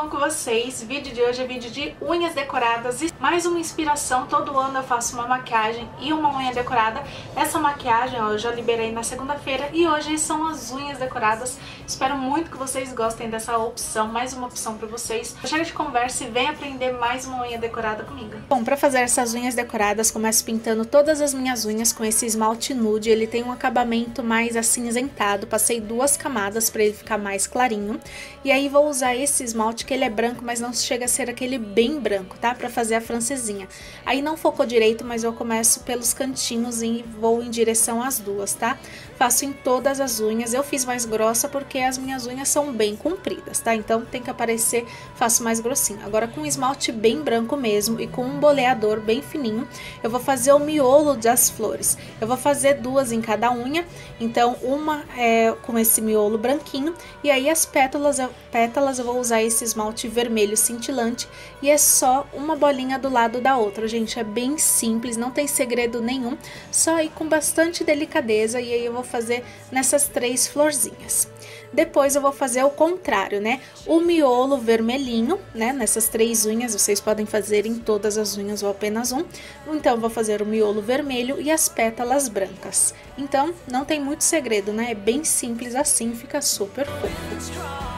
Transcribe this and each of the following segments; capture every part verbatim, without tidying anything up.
bom com vocês? Vídeo de hoje é vídeo de unhas decoradas e mais uma inspiração. Todo ano eu faço uma maquiagem e uma unha decorada. Essa maquiagem ó, eu já liberei na segunda-feira e hoje são as unhas decoradas. Espero muito que vocês gostem dessa opção, mais uma opção para vocês. Chega de conversa e vem aprender mais uma unha decorada comigo. Bom, para fazer essas unhas decoradas, começo pintando todas as minhas unhas com esse esmalte nude. Ele tem um acabamento mais acinzentado, passei duas camadas para ele ficar mais clarinho. E aí vou usar esse esmalte que ele é branco, mas não chega a ser aquele bem branco, tá? Pra fazer a francesinha. Aí não focou direito, mas eu começo pelos cantinhos e vou em direção às duas, tá? Faço em todas as unhas. Eu fiz mais grossa porque as minhas unhas são bem compridas, tá? Então tem que aparecer, faço mais grossinho. Agora com esmalte bem branco mesmo e com um boleador bem fininho, eu vou fazer o miolo das flores. Eu vou fazer duas em cada unha, então uma é com esse miolo branquinho e aí as pétalas eu pétalas, eu vou usar esse esmalte vermelho cintilante e é só uma bolinha do lado da outra, gente, é bem simples, não tem segredo nenhum, só ir com bastante delicadeza e aí eu vou fazer nessas três florzinhas. Depois eu vou fazer o contrário, né, o miolo vermelhinho, né, nessas três unhas, vocês podem fazer em todas as unhas ou apenas um, então eu vou fazer o miolo vermelho e as pétalas brancas, então não tem muito segredo, né, é bem simples assim, fica super fofo.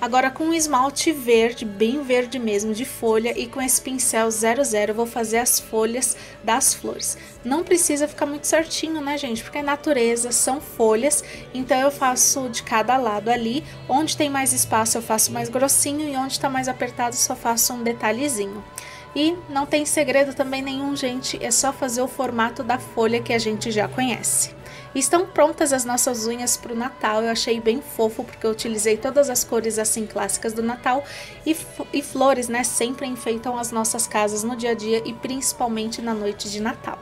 Agora com um esmalte verde, bem verde mesmo, de folha, e com esse pincel zero zero eu vou fazer as folhas das flores. Não precisa ficar muito certinho, né, gente? Porque a natureza são folhas, então eu faço de cada lado ali. Onde tem mais espaço eu faço mais grossinho e onde tá mais apertado só faço um detalhezinho. E não tem segredo também nenhum, gente, é só fazer o formato da folha que a gente já conhece. Estão prontas as nossas unhas para o Natal, eu achei bem fofo porque eu utilizei todas as cores assim clássicas do Natal e, e flores, né, sempre enfeitam as nossas casas no dia a dia e principalmente na noite de Natal.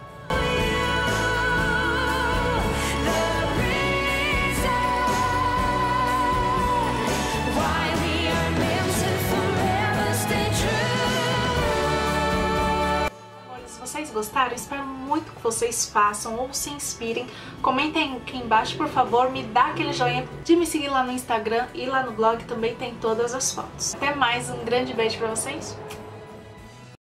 Vocês gostaram? Espero muito que vocês façam ou se inspirem. Comentem aqui embaixo, por favor, me dá aquele joinha, de me seguir lá no Instagram e lá no blog também tem todas as fotos. Até mais, um grande beijo pra vocês.